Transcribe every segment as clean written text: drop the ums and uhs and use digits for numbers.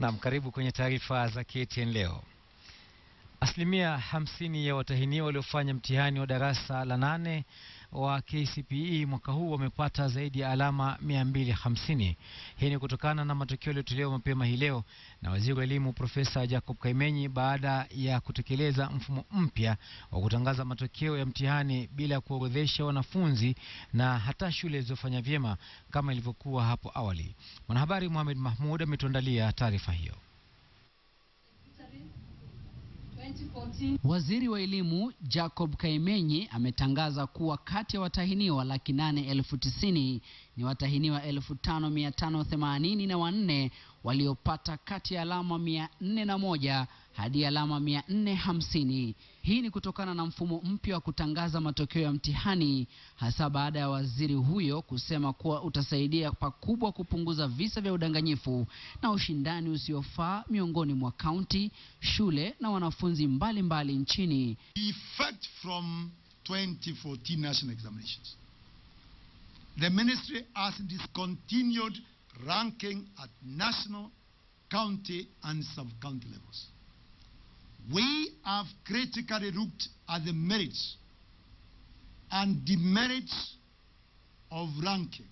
Na mkaribu kwenye taarifa za KTN leo. 50% ya watahiniwa waliofanya mtihani wa darasa la 8 wa KCPE mwaka huu wamepata zaidi ya alama 250. Hii ni kutokana na matokeo yaliyotolewa mapema hii leo na Waziri wa Elimu Profesa Jacob Kaimenyi baada ya kutekeleza mfumo mpya wa kutangaza matokeo ya mtihani bila kuorodhesha wanafunzi na hata shule zilizofanya vyema kama ilivyokuwa hapo awali. Mwanahabari Mohamed Mahmoud ametuandalia taarifa hiyo. Waziri wa Elimu Jacob Kaimenyi ametangaza kuwa kati ya watahiniwa 890,000 ni watahiniwa 5,584 waliopata kati ya alama 401 hadi alama 450. Hii ni kutokana na mfumo mpya wa kutangaza matokeo ya mtihani, hasa baada ya waziri huyo kusema kuwa utasaidia pakubwa kupunguza visa vya udanganyifu na ushindani usiofaa miongoni mwa kaunti, shule na wanafunzi mbalimbali nchini. Effect from 2014 national examinations. The ministry has discontinued ranking at national, county and sub-county levels. We have critically looked at the merits and demerits of ranking.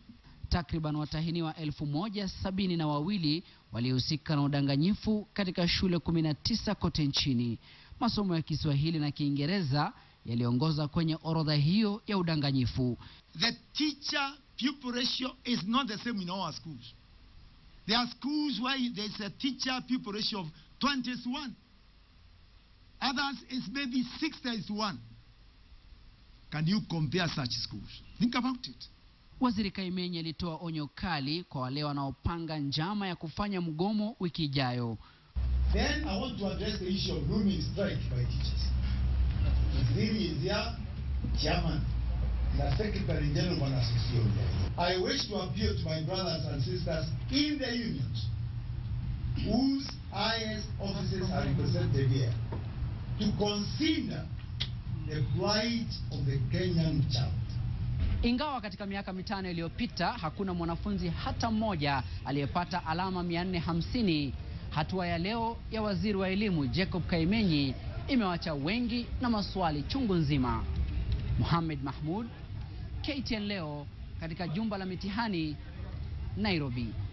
Takriban watahiniwa 1,072 walihusika na udanganyifu katika shule 19 kote nchini. Masomo ya Kiswahili na Kiingereza yaliongoza kwenye orodha hiyo ya udanganyifu. The teacher-pupil ratio is not the same in all our schools. There are schools where there is a teacher-pupil ratio of 20:1. Others is maybe 6:1. Can you compare such schools? Think about it. Waziri Kaimenyi alitoa onyo kali kwa wale wanaopanga njama ya kufanya mgomo wiki ijayo. Then I want to address the issue of looming strike by teachers. Really is their chairman, the secretary general of an association. I wish to appeal to my brothers and sisters in the unions, whose highest officers are represented here, to consider the plight of the Kenyan child. Ingawa katika miaka 5 iliyopita hakuna mwanafunzi hata mmoja aliyepata alama 450, hatua ya leo ya Waziri wa Elimu Jacob Kaimenyi imewacha wengi na maswali chungu nzima. Mohamed Mahmoud, KTN leo, katika jumba la mitihani Nairobi.